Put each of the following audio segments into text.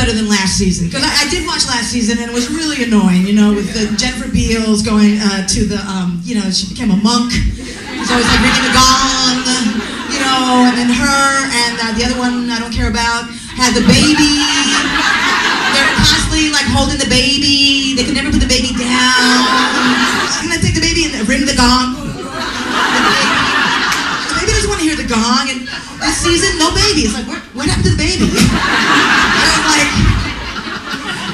better than last season, because I did watch last season and it was really annoying, you know, with the Jennifer Beals going to the, you know, she became a monk, so it's like ringing the gong, you know, and then her and the other one I don't care about had the baby. They're constantly like holding the baby. They could never put the baby down. She's gonna take the baby and ring the gong. The baby doesn't want to hear the gong, and this season no baby. It's like what happened to the baby? And like,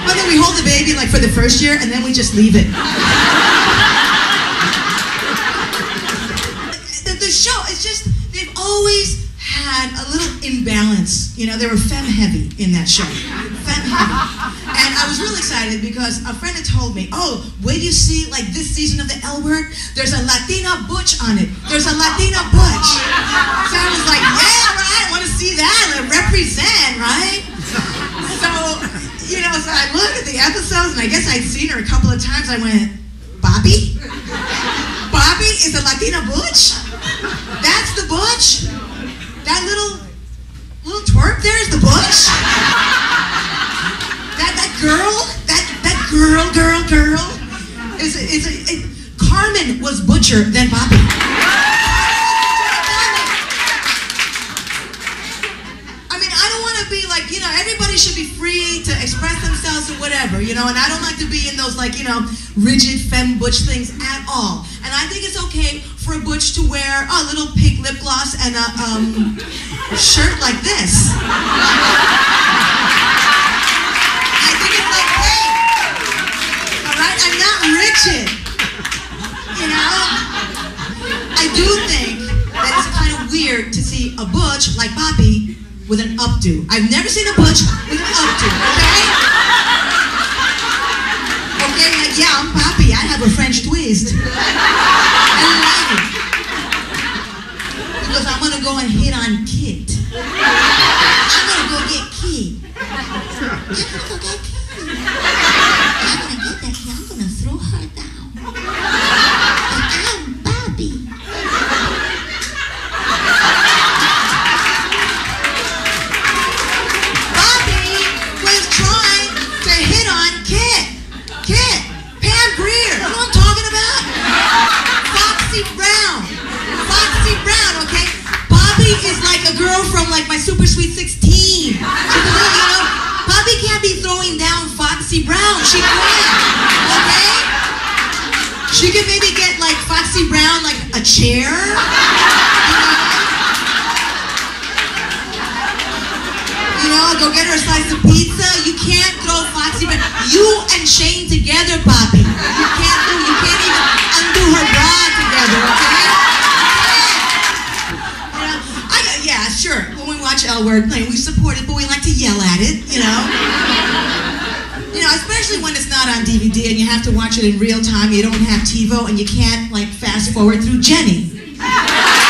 well, then we hold the baby like for the first year and then we just leave it. The show, it's just, they've always had a little imbalance, you know. They were femme heavy in that show, femme heavy. And I was really excited because a friend had told me, oh, wait till you see, like, this season of The L Word, there's a Latina butch on it. There's a Latina butch. So I was like, yeah, right, I want to see that, like, represent, right? So, you know, so I looked at the episodes, and I guess I'd seen her a couple of times. I went, Papi? Papi is a Latina butch? That's the butch? That little twerp there is the bush. That girl is Carmen was butcher than Bobby. I mean, I don't want to be like, you know, everybody should be free to express themselves or whatever, you know, and I don't like to be in those, like, you know, rigid femme butch things at all. And I think it's okay for a butch to wear a little pink lip gloss and a shirt like this. I think it's like, hey, all right, I'm not rigid, you know? I do think that it's kind of weird to see a butch like Papi with an updo. I've never seen a butch with an updo, okay? Okay, like, yeah, I'm Papi, I have a French twist. Because I'm gonna go and hit on Kit. I'm gonna go get Kit. I'm gonna get that kid. I'm gonna throw her down. And I'm Bobby. Bobby was trying to hit on Kit. Kit, Pam Grier. You know what I'm talking about? Foxy Brown. Okay, Bobby is like a girl from, like, my Super Sweet 16. She's like, you know, Bobby can't be throwing down Foxy Brown. She can't. Okay, she could maybe get, like, Foxy Brown like a chair. You know? You know, go get her a slice of pizza. You can't throw Foxy Brown. You and Shane together, Bobby. You can't even undo her bra together. Okay. Yeah, sure, when we watch L Word playing, we support it, but we like to yell at it, you know? You know, especially when it's not on DVD and you have to watch it in real time, you don't have TiVo, and you can't, like, fast forward through Jenny.